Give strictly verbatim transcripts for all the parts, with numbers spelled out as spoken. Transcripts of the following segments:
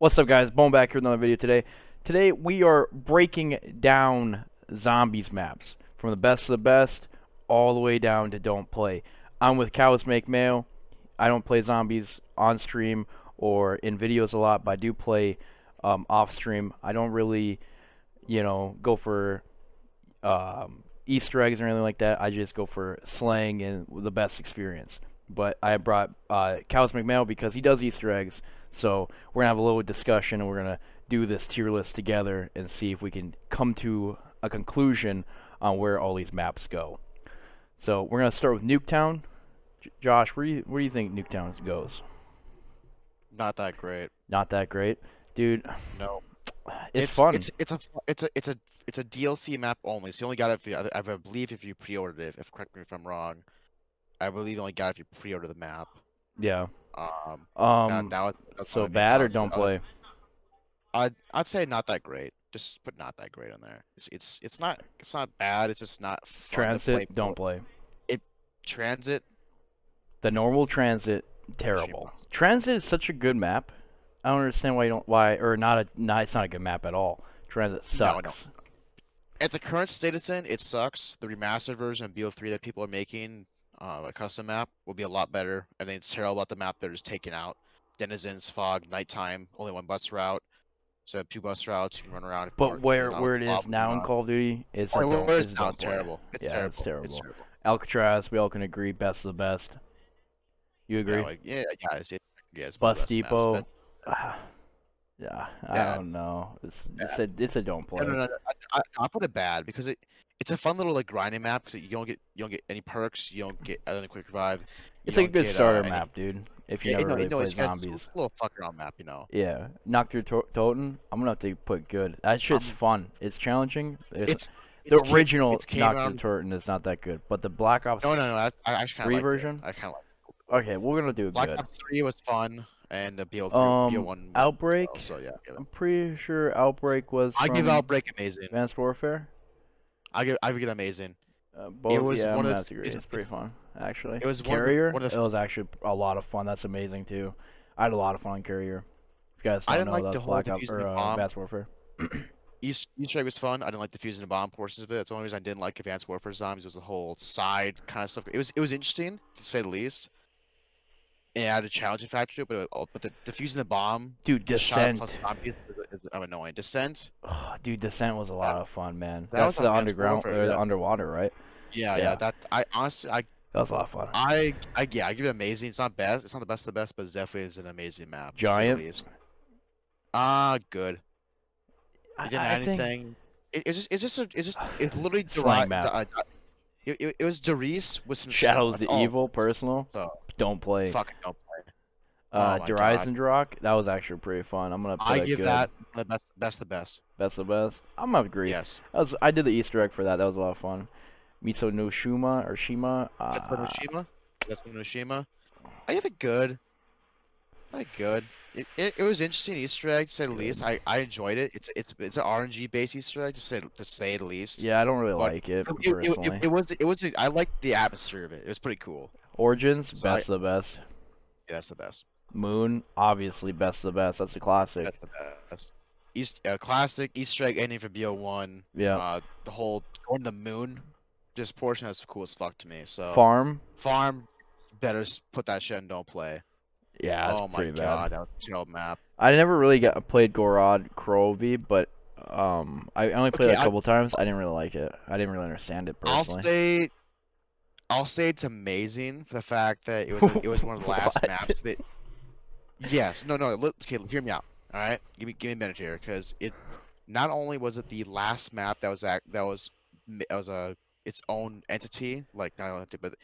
What's up, guys? Boneback here with another video today. Today we are breaking down zombies maps from the best of the best all the way down to don't play. I'm with CowsMakeMayo. I don't play zombies on stream or in videos a lot, but I do play um, off stream. I don't really, you know, go for um, Easter eggs or anything like that. I just go for slang and the best experience. But I brought uh, CowsMakeMayo because he does Easter eggs. So we're going to have a little discussion, and we're going to do this tier list together and see if we can come to a conclusion on where all these maps go. So we're going to start with Nuketown. J Josh, where do, you, where do you think Nuketown goes? Not that great. Not that great? Dude. No. It's, it's fun. It's, it's, a, it's, a, it's, a, it's a D L C map only. So you only got it, if you, I believe, if you pre-ordered it. If, correct me if I'm wrong. I believe you only got it if you pre-order the map. Yeah. Um, um that, that was, so bad or don't play? I'd, I'd say not that great. Just put not that great on there. It's it's, it's not it's not bad. It's just not fun. Transit, play. Don't play. It Transit. The normal Transit, terrible. Transit is such a good map. I don't understand why you don't why or not a not it's not a good map at all. Transit sucks. No, I don't. At the current state it's in, it sucks. The remastered version of B O three that people are making, Uh, a custom map, will be a lot better. I think it's terrible about the map they're just taking out. Denizens, fog, nighttime, only one bus route. So two bus routes, you can run around. But where where it is now in Call of Duty, it's terrible. It's terrible. It's terrible. Alcatraz, we all can agree, best of the best. You agree? Yeah, like, yeah, yeah, it's, yeah it's Bus Depot. Maps, but... yeah, I yeah. don't know. It's, yeah. it's a it's a don't play. No, no, no, no. I, I, I put it bad because it. It's a fun little like grinding map because you don't get you don't get any perks, you don't get other than quick revive. It's like a good get, starter uh, map, dude. If you yeah, never no, really no, play it's, zombies, it's a little fucking around map, you know. Yeah, Nocturne Toten. I'm gonna have to put good. That shit's um, fun. It's challenging. It's, it's the it's original it's Nocturne Toten is not that good, but the Black Ops no no no I, I actually Three version. I kind of like. Okay, we're gonna do Black good. Ops Three was fun. And the B O three, um, B O one Outbreak. Well, so yeah, I'm pretty sure Outbreak was. I give Outbreak amazing. Advanced Warfare. I give I give amazing. Uh, both, it was yeah, one of the, agree. It's, it's pretty fun actually. It was Carrier. One of the, one of the, it was actually a lot of fun. That's amazing too. I had a lot of fun on Carrier. If you guys don't I didn't know, like the whole defusing or, the bomb. Uh, Advanced Warfare. East Easter egg was fun. I didn't like defusing the bomb portions of it. That's the only reason I didn't like Advanced Warfare Zombies was the whole side kind of stuff. It was it was interesting to say the least. And it had a challenging factor to it, but it was, but the defusing the bomb, dude, Descent plus zombies is, is, I'm annoying. Descent, oh, dude, Descent was a lot that, of fun, man. That That's was the underground, or the underwater, right? Yeah, yeah, yeah. That I honestly, I that was a lot of fun. I, I yeah, I give it amazing. It's not best. It's not the best of the best, but it definitely is an amazing map. Giant, ah, uh, good. It didn't I, I add think... anything. It, it's just, it's just, a, it's just, it's literally derived. It, it, it was Darius with some Shadows of the Evil, personal. So, don't play. Fucking don't play. Uh, oh Der Eisendrache, that was actually pretty fun. I'm gonna. Play I give good. that the best. Best the best. Best the best. I'm gonna agree. Yes. That was, I did the Easter egg for that. That was a lot of fun. Miso no Shuma or Shima. Uh, Zetsubou No Shima. Zetsubou No Shima. I give it good. I good. It, it it was interesting Easter egg to say the least. I, I enjoyed it. It's it's it's an R N G based Easter egg to say to say the least. Yeah, I don't really but like it. It, it, it, it was it was a, I liked the atmosphere of it. It was pretty cool. Origins, so best I, of the best. Yeah, that's the best. Moon, obviously best of the best. That's a classic. That's the best. East uh, classic Easter egg ending for B O one. Yeah. Uh, the whole on the moon, just portion that's cool as fuck to me. So farm farm, better put that shit and don't play. Yeah, that's oh pretty my god, bad. That was a terrible map. I never really got played Gorod Krovi, but um, I only played okay, it a couple I, times. I didn't really like it. I didn't really understand it personally. I'll say, I'll say it's amazing for the fact that it was it was one of the last maps that. Yes, no, no. Let, okay, hear me out. All right, give me give me a minute here, because it not only was it the last map that was act that was that was a its own entity, like not only but.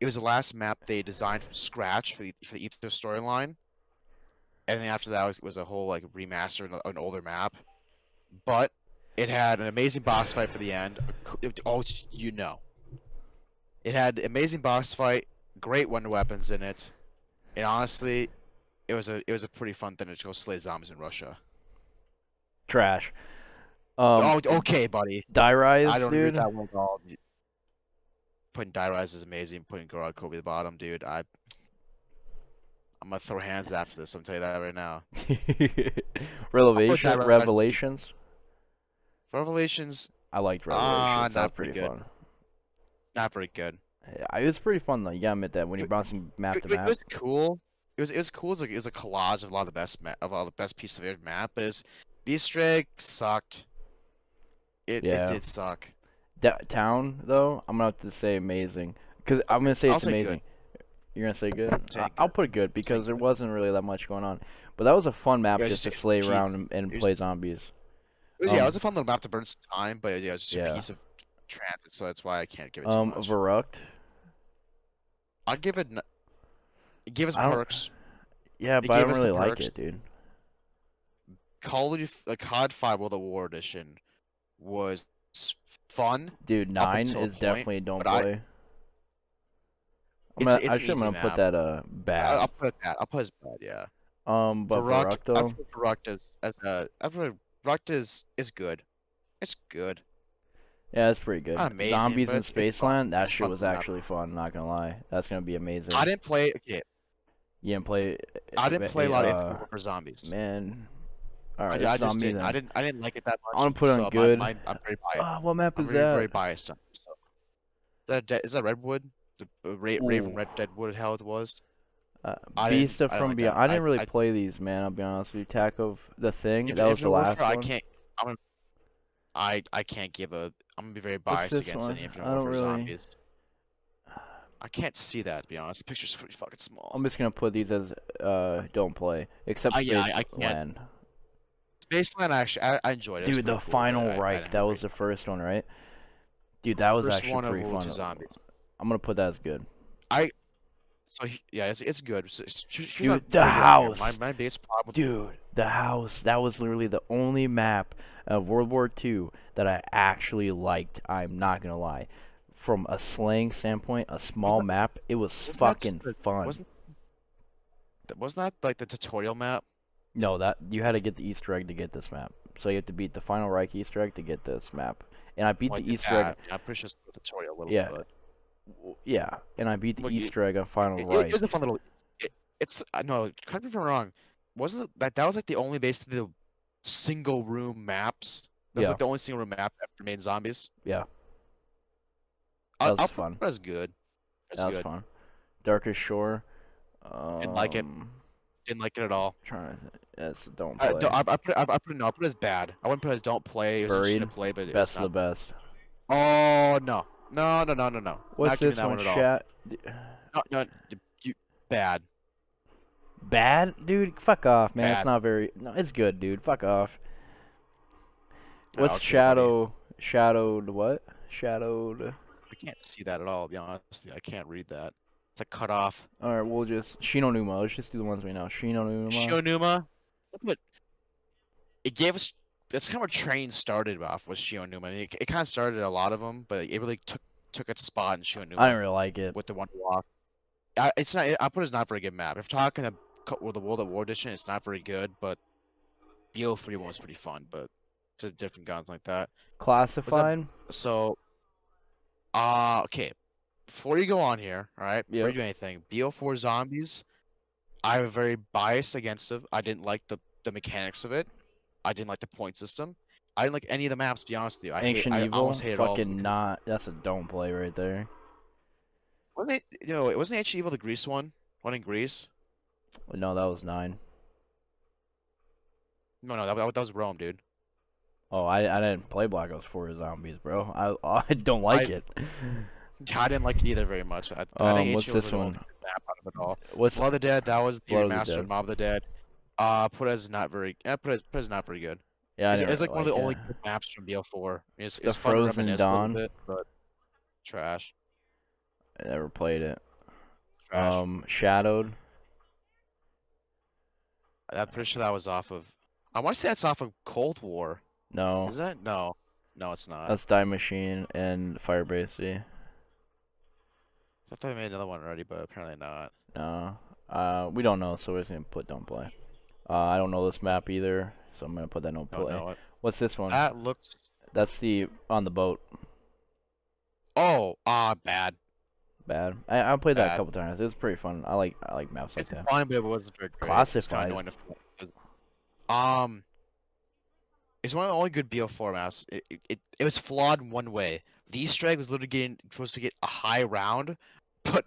It was the last map they designed from scratch for the, for the Ether storyline, and then after that it was, was a whole like remaster of an older map. But it had an amazing boss fight for the end. Oh, you know, it had amazing boss fight, great wonder weapons in it, and honestly, it was a it was a pretty fun thing to go slay zombies in Russia. Trash. Um, oh, okay, buddy. Die Rise, I don't agree with that one at all. Putting Die Rise is amazing. Putting Gorod Krovi at the bottom, dude. I I'm gonna throw hands after this. I'm telling you that right now. Revelation, Revelations. Revelations. I liked Revelations. Uh, that was pretty good. fun. Not very good. Yeah, it was pretty fun though. You gotta admit that when you brought some map it, to it, map. It was cool. It was it was cool. It was, like, it was a collage of a lot of the best ma of all the best pieces of every map. But it's the Easter egg sucked. It yeah. it did suck. That town though, I'm gonna have to say amazing because I'm gonna say I'll it's say amazing. Good. You're gonna say good? Say I'll good. put good because say there good. wasn't really that much going on. But that was a fun map yeah, just to slay geez. around and, and play zombies. It was, um, yeah, it was a fun little map to burn some time, but yeah, it was just yeah. a piece of transit, so that's why I can't give it too um, much. Verrückt? I'd give it... Give us perks. Yeah, but I don't really like it, dude. Call of Duty... Uh, C O D five World of War Edition was fun. Dude, nine is point, definitely don't play. I, I'm gonna, it's, it's actually, I'm gonna map. put that uh bad. I'll, I'll put that. I'll put as bad. Yeah. Um, but Verrückt, though. I put Verrückt as as uh, I put Verrückt is is good. It's good. Yeah, it's pretty good. Not amazing, Zombies in Spaceland. That shit was actually map. fun. Not gonna lie. That's gonna be amazing. I didn't play. Okay. You didn't play. I didn't play uh, a lot of Infinite Warfare Zombies. Man. All right. I, I just didn't. I didn't. I didn't like it that much. I'm gonna put on so good. My, my, I'm pretty biased. Uh, what map is I'm that? Very, very biased. On it, so. Is that is that Redwood? The Ra Ooh. Raven Red Dead, what hell it was. Uh, Beast of From Beyond. I didn't really I, play these, man. I'll be honest with you. Attack of the Thing. If, that if was the last for, one. I can't. I'm gonna, I I can't give a. I'm gonna be very biased against one? any Infinite Warfare really... Zombies. I can't see that, to be honest. The picture's pretty fucking small. I'm just gonna put these as uh don't play, except uh, yeah, Spaceland. I, I can't. Spaceland, actually, I, I enjoyed it. Dude, it the cool. final yeah, right. I, I that was the first one, right? Dude, that was first actually one pretty fun. Zombies. I'm gonna put that as good. I, so he, yeah, it's it's good. It's, it's, it's dude, the house. My, my biggest problem. Dude, the house. That was literally the only map of World War Two that I actually liked. I'm not gonna lie. From a slaying standpoint, a small that, map, it was fucking the, fun. Wasn't that, wasn't that like the tutorial map? No, that you had to get the Easter egg to get this map. So you have to beat the Final Reich Easter egg to get this map. And I beat well, the Easter that, egg. I'm pretty sure it's the tutorial a little yeah. bit. Yeah, and I beat the well, Easter you, egg on Final it, Right. It was a fun little. It, it's no, correct me if I'm wrong. Wasn't that that was like the only basically the single room maps? That was yeah. like the only single room map that remained zombies. Yeah. That I, was I'll, fun. That was good. That was, that was good. fun. Darkest Shore. Um, didn't like it. Didn't like it at all. I'm trying to yes, don't play. I, no, I, I put I, I put no, I put it as bad. I wouldn't put it as don't play. It was Buried. To play, but best it was of not. the best. Oh no. No, no, no, no, no. What's this that one, one at chat? All. No, no, you, bad. Bad? Dude, fuck off, man. Bad. It's not very... No, it's good, dude. Fuck off. What's no, Shadow... Shadowed what? Shadowed... I can't see that at all, to be honest. I can't read that. It's a cutoff. Alright, we'll just... Shi No Numa. Let's just do the ones we know. Shi No Numa. Shi No Numa? It gave us... That's kind of where train started off with Shi No Numa. I mean, it, it kind of started a lot of them, but it really took took its spot in Shi No Numa. I don't really like it with the one walk. I, it's not. I put it's not a very good map. If talking about the World of War edition, it's not very good. But the O three one was pretty fun. But to different guns like that. Classified. So, uh okay. Before you go on here, all right. Before yep. you do anything, B O four Zombies. I'm very biased against it. I didn't like the the mechanics of it. I didn't like the point system. I didn't like any of the maps, to be honest with you. I, Ancient hate, Evil, I almost hated all of them. Fucking not. That's a don't play right there. Wasn't it, you know, it wasn't Ancient Evil the Greece one? One in Greece? No, that was nine. No, no, that, that was Rome, dude. Oh, I, I didn't play Black Ops Four Zombies, bro. I, I don't like I, it. I didn't like it either very much. I, um, I think what's Ancient this was one? The map out of it all. What's Blood of the Dead? That was the remastered Mob of the Dead. Uh, put as not very. Uh, put as, put as not very good. Yeah, it's, it's like one like of the it. only good maps from B O four. It's, it's fun to reminisce a little bit, but trash. I never played it. Trash. Um, Shadowed. I'm pretty sure that was off of. I want to say that's off of Cold War. No. Is that no? No, it's not. That's Die Machine and Firebase. Yeah. I thought I made another one already, but apparently not. No. Uh, we don't know, so we're just gonna put don't play. Uh, I don't know this map either, so I'm gonna put that no play. What's this one? That looks. That's the on the boat. Oh, ah, uh, bad. bad. I, I played that bad. a couple times. It was pretty fun. I like I like maps it's like that. It's fun, but it wasn't very great. Classified. It's kind of annoying to... Um, it's one of the only good B O four maps. It, it it it was flawed in one way. The Easter egg was literally getting supposed to get a high round, but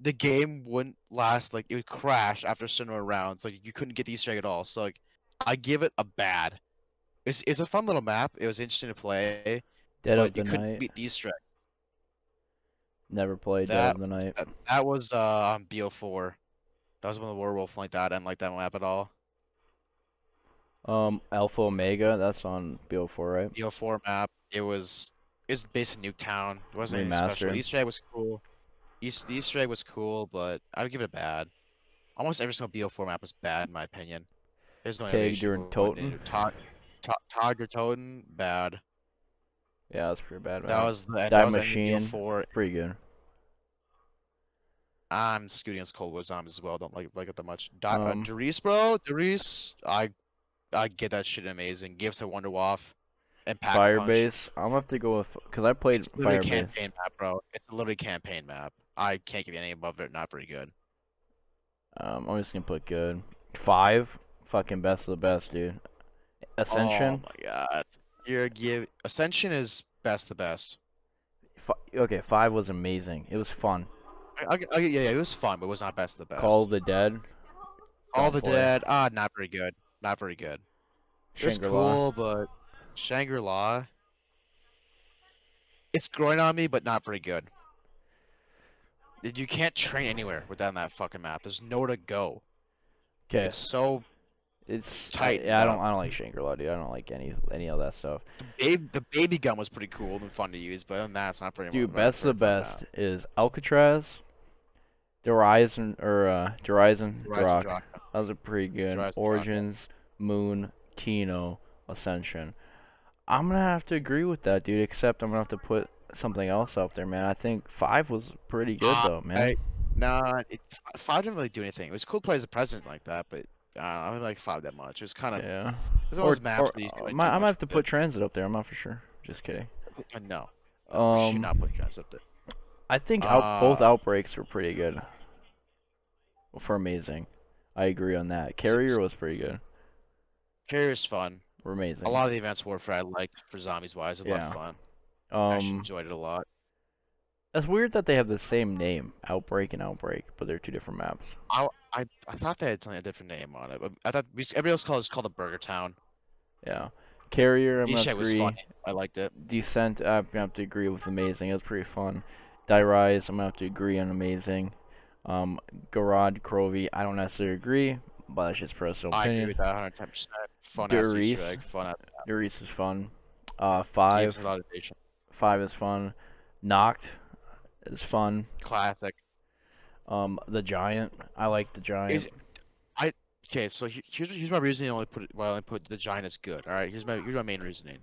the game wouldn't last. Like it would crash after certain rounds. Like you couldn't get the Easter egg at all. So like, I give it a bad. It's it's a fun little map. It was interesting to play. Dead of the Night. You couldn't beat the Easter egg. Never played that, Dead of the Night. That, that was uh, on B O four. That was one of the Werewolf like that. I didn't like that map at all. Um, Alpha Omega. That's on B O four, right? B O four map. It was. It's based in Nuketown. It wasn't anything special. The Easter egg was cool. East, the Easter egg was cool, but I would give it a bad. Almost every single B O four map was bad in my opinion. There's no Carrier and Toten. Carrier Toten, bad. Yeah, that's pretty bad. Man. That was the Die Machine. B O four. Pretty good. I'm scooting against Cold War Zombies as well. Don't like like it that much. Die, um, uh, Darius, bro, Darius. I I get that shit amazing. Gives a Wonder Waff. And Firebase. I'm gonna have to go with because I played it's Firebase. It's a campaign map, bro. It's a literally campaign map. I can't give you anything above it. Not very good. Um, I'm just gonna put good. Five, fucking best of the best, dude. Ascension. Oh my god. You're give Ascension is best the best. F okay, five was amazing. It was fun. I, I, I, yeah, yeah, it was fun, but it was not best the best. Call of the Dead. Call of the Dead. Ah, not very good. Not very good. It was cool, but Shangri-La. It's growing on me, but not very good. You can't train anywhere within that fucking map. There's nowhere to go. Okay. It's so it's tight. I, yeah, I don't. I don't like Shangri-La, dude. I don't like any any of that stuff. The baby, the baby gun was pretty cool and fun to use, but other than that, it's not very. Dude, best of the best is Alcatraz, Der Eisendrache, or uh, Der Eisendrache. That was a pretty good. Origins, Moon, Kino, Ascension. I'm gonna have to agree with that, dude. Except I'm gonna have to put something else up there, man. I think five was pretty good uh, though, man. I, nah, it, five didn't really do anything. It was cool to play as a president like that, but. Uh, I don't like five that much. It was kind of yeah. There's always maps. Or, or, my, I might have to put it. Transit up there. I'm not for sure. Just kidding. No, no um, we should not put Transit up there. I think uh, out, both outbreaks were pretty good. For amazing, I agree on that. Carrier six. was pretty good. Carrier's fun. Were amazing. A lot of the Advanced Warfare I liked for zombies wise. It was yeah. a lot of fun. Um, I actually enjoyed it a lot. It's weird that they have the same name, Outbreak and Outbreak, but they're two different maps. I I, I thought they had something a different name on it. But I thought we, everybody else called it's called a Burger Town. Yeah, Carrier. I'm gonna agree. Was I liked it. Descent. I'm gonna have to agree with amazing. It was pretty fun. Die Rise. I'm gonna have to agree on amazing. Um, Gorod Krovi. I don't necessarily agree, but that's just personal opinion. I agree with that one hundred ten percent. Fun. Darius. Fun. Darius is fun. Uh, five. Five is fun. Knocked. It's fun. Classic. Um, the Giant. I like the Giant. Is, I okay. So he, here's here's my reasoning. I only put why well, I only put the Giant is good. All right. Here's my here's my main reasoning.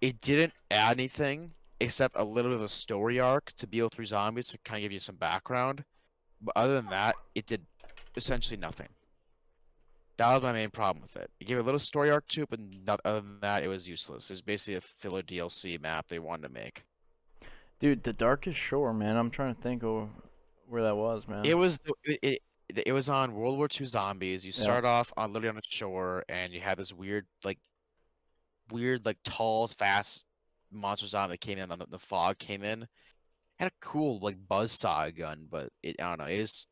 It didn't add anything except a little bit of a story arc to B O three Zombies to kind of give you some background. But other than that, it did essentially nothing. That was my main problem with it. It gave a little story arc to it, but not, other than that, it was useless. It was basically a filler D L C map they wanted to make. Dude, the Darkest Shore, man. I'm trying to think of where that was, man. It was it it, it was on World War Two Zombies. You start yeah. off on literally on a shore, and you had this weird like weird like tall, fast monster zombie that came in. The, the fog came in. Had a cool like buzzsaw gun, but it I don't know. It was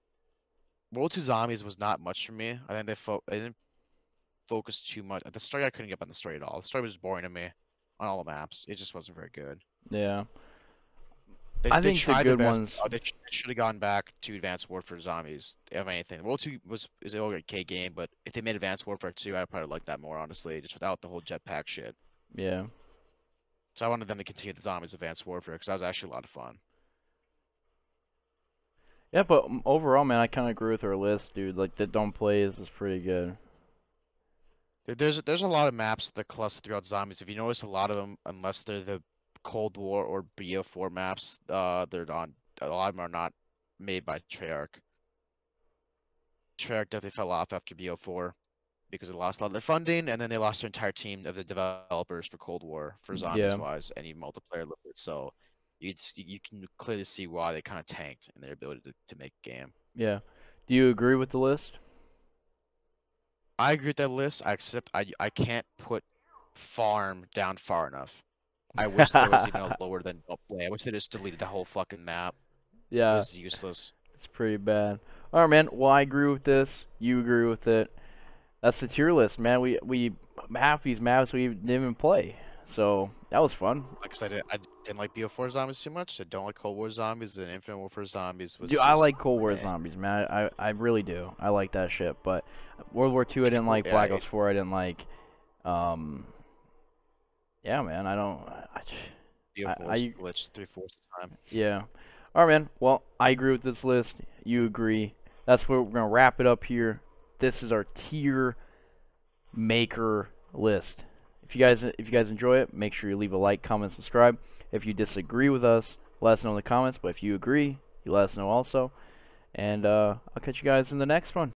World War Two Zombies was not much for me. I think they fo I didn't focus too much. The story I couldn't get up on the story at all. The story was boring to me on all the maps. It just wasn't very good. Yeah. They, I they think tried the good the best, ones. Oh, they should have gone back to Advanced Warfare Zombies. If anything, World Two was is an okay game, but if they made Advanced Warfare Two, I'd probably like that more, honestly, just without the whole jetpack shit. Yeah. So I wanted them to continue the Zombies Advanced Warfare because that was actually a lot of fun. Yeah, but overall, man, I kind of agree with her list, dude. Like the Don't Plays is pretty good. There's there's a lot of maps that cluster throughout Zombies. If you notice, a lot of them, unless they're the Cold War or B O four maps, uh, they're not, a lot of them are not made by Treyarch. Treyarch definitely fell off after B O four because they lost a lot of their funding, and then they lost their entire team of the developers for Cold War, for zombies-wise, yeah. any multiplayer. So you you can clearly see why they kind of tanked in their ability to, to make a game. Yeah. Do you agree with the list? I agree with that list. I accept. I I can't put Farm down far enough. I wish there was even a lower than no play. I wish they just deleted the whole fucking map. Yeah, it was useless. It's pretty bad. All right, man. Well, I agree with this. You agree with it. That's the tier list, man. We we half these maps we didn't even play, so that was fun. Like I said, I didn't like B O four zombies too much. I don't like Cold War zombies. And Infinite Warfare zombies was. Dude, I like Cold War zombies, man. I I really do. I like that shit. But World War Two, I didn't like. Black Ops Four, I didn't like. Um. Yeah, man. I don't. I, I, I glitched three fourths of the time. Yeah. All right, man. Well, I agree with this list. You agree. That's where we're gonna wrap it up here. This is our tier maker list. If you guys, if you guys enjoy it, make sure you leave a like, comment, subscribe. If you disagree with us, let us know in the comments. But if you agree, you let us know also. And uh, I'll catch you guys in the next one.